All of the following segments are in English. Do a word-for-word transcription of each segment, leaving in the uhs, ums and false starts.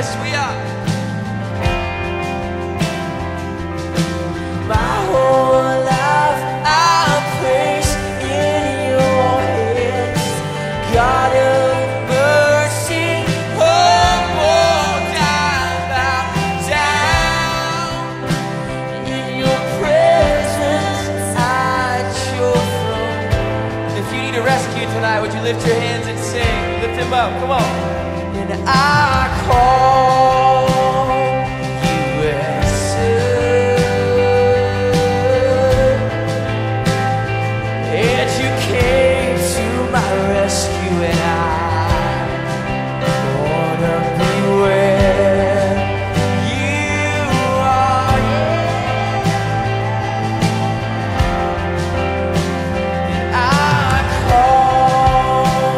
Yes, we are. My whole life I'll place in your hands, God of mercy. Oh, oh, down, bow down in your presence I your throne. If you need a rescue tonight, would you lift your hands and sing? Lift them up, come on. And I call you answered, and you came to my rescue, and I wanna be where you are. And I call you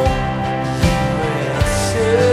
answered.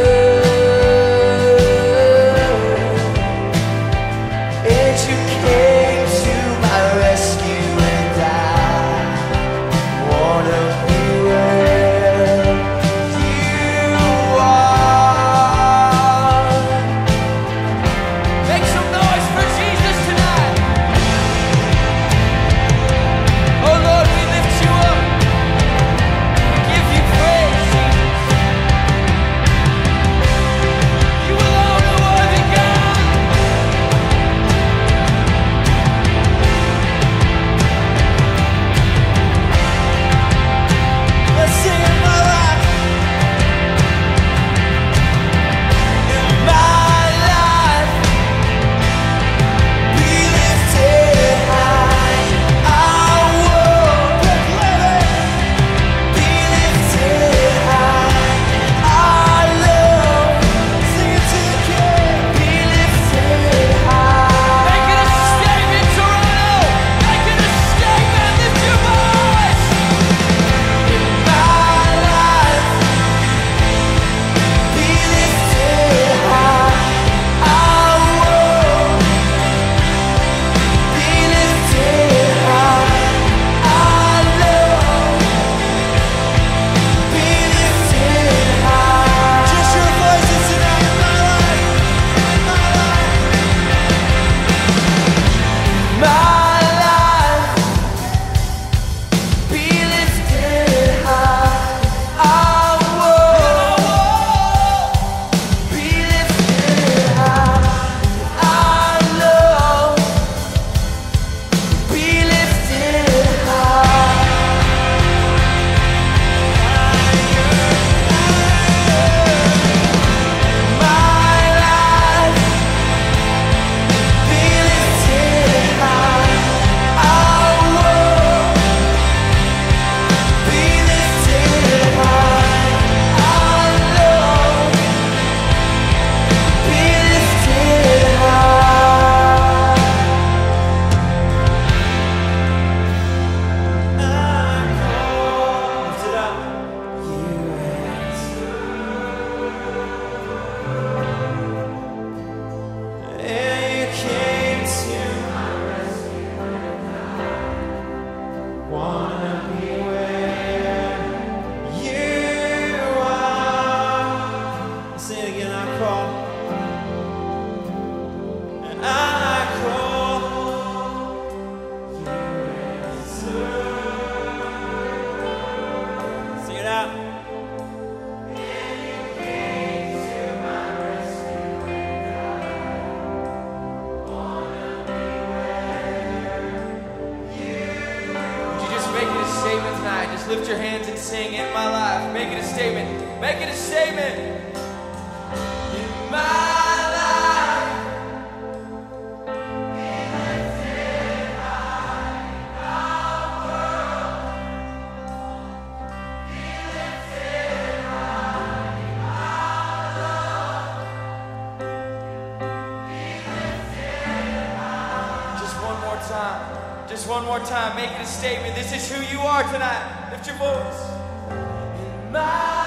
Lift your hands and sing, in my life. Make it a statement. Make it a statement. In my Just one more time, make it a statement. This is who you are tonight. Lift your voice. In my